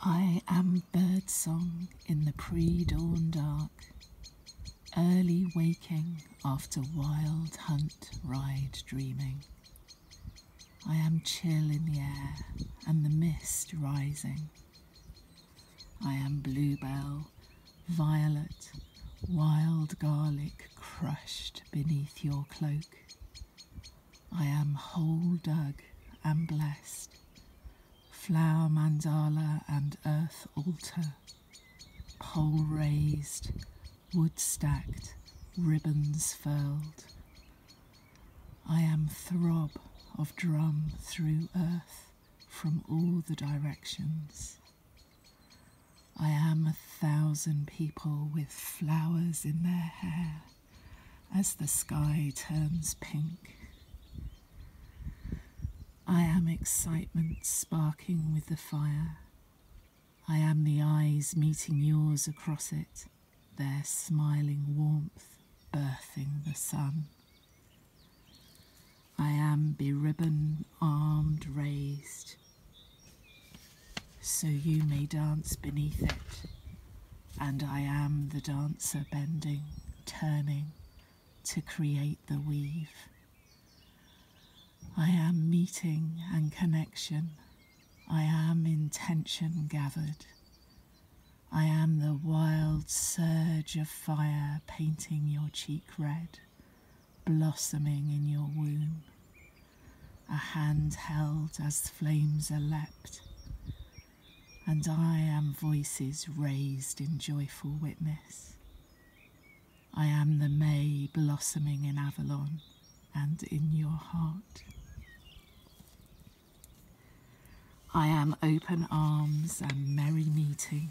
I am birdsong in the pre-dawn dark, early waking after wild hunt ride dreaming. I am chill in the air and the mist rising. I am bluebell, violet, wild garlic crushed beneath your cloak. I am whole dug and blessed, flower mandala and earth altar, pole raised, wood stacked, ribbons furled. I am throb of drum through earth from all the directions. I am 1,000 people with flowers in their hair as the sky turns pink. I am excitement sparking with the fire. I am the eyes meeting yours across it, their smiling warmth birthing the sun. I am beribbon, armed, raised, so you may dance beneath it, and I am the dancer bending, turning, to create the weave. I am meeting and connection, I am intention gathered, I am the wild surge of fire painting your cheek red, blossoming in your womb, a hand held as flames are leapt, and I am voices raised in joyful witness. I am the May blossoming in Avalon and in your heart. I am open arms and merry meeting.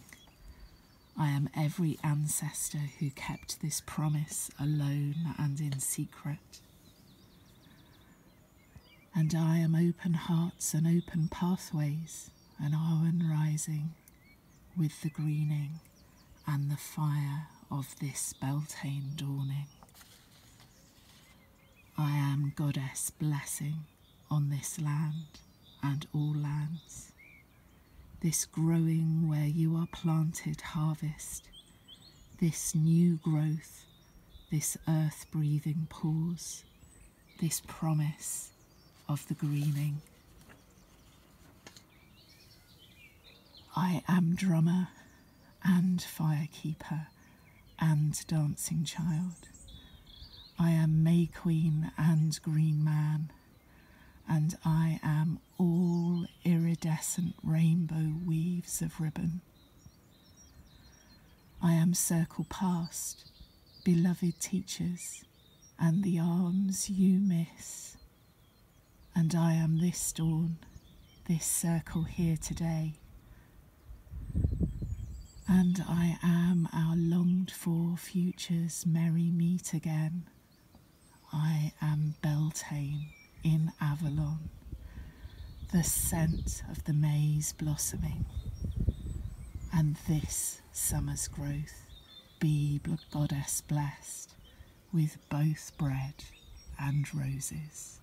I am every ancestor who kept this promise alone and in secret. And I am open hearts and open pathways, an Awen rising with the greening and the fire of this Beltane dawning. I am goddess blessing on this land and all lands, this growing where you are planted harvest, this new growth, this earth-breathing pause, this promise of the greening. I am drummer and firekeeper and dancing child. I am May Queen and Green Man, and I am all iridescent rainbow weaves of ribbon. I am circle past, beloved teachers, and the arms you miss. And I am this dawn, this circle here today. And I am our longed-for future's merry meet again. I am Beltane in Avalon, the scent of the May's blossoming, and this summer's growth be goddess blessed with both bread and roses.